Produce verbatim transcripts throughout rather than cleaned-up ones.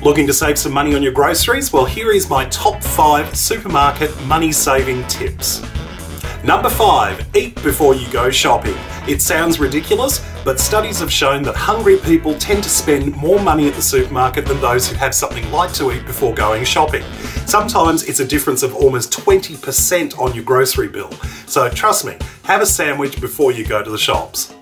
Looking to save some money on your groceries? Well, here is my top five supermarket money-saving tips. Number five, eat before you go shopping. It sounds ridiculous, but studies have shown that hungry people tend to spend more money at the supermarket than those who have something light to eat before going shopping. Sometimes it's a difference of almost twenty percent on your grocery bill. So trust me, have a sandwich before you go to the shops.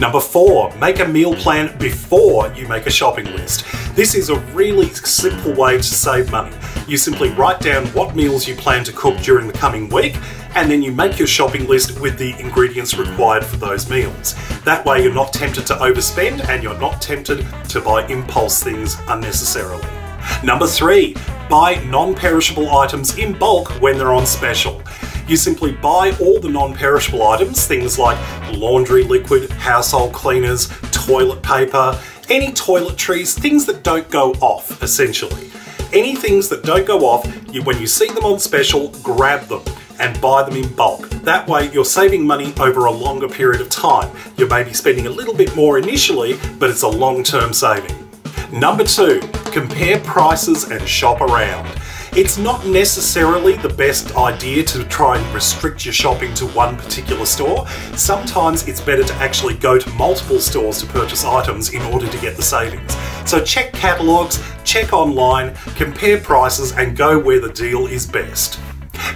Number four, make a meal plan before you make a shopping list. This is a really simple way to save money. You simply write down what meals you plan to cook during the coming week, and then you make your shopping list with the ingredients required for those meals. That way you're not tempted to overspend and you're not tempted to buy impulse things unnecessarily. Number three, buy non-perishable items in bulk when they're on special. You simply buy all the non-perishable items, things like laundry liquid, household cleaners, toilet paper, any toiletries, things that don't go off, essentially. Any things that don't go off, you, when you see them on special, grab them and buy them in bulk. That way you're saving money over a longer period of time. You may be spending a little bit more initially, but it's a long-term saving. Number two, compare prices and shop around. It's not necessarily the best idea to try and restrict your shopping to one particular store. Sometimes it's better to actually go to multiple stores to purchase items in order to get the savings. So check catalogues, check online, compare prices and go where the deal is best.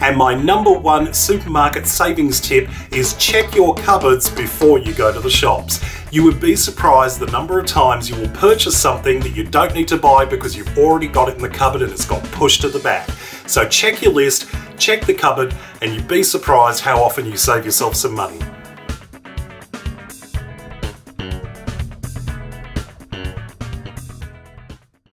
And my number one supermarket savings tip is check your cupboards before you go to the shops. You would be surprised the number of times you will purchase something that you don't need to buy because you've already got it in the cupboard and it's got pushed to the back. So check your list, check the cupboard, and you'd be surprised how often you save yourself some money.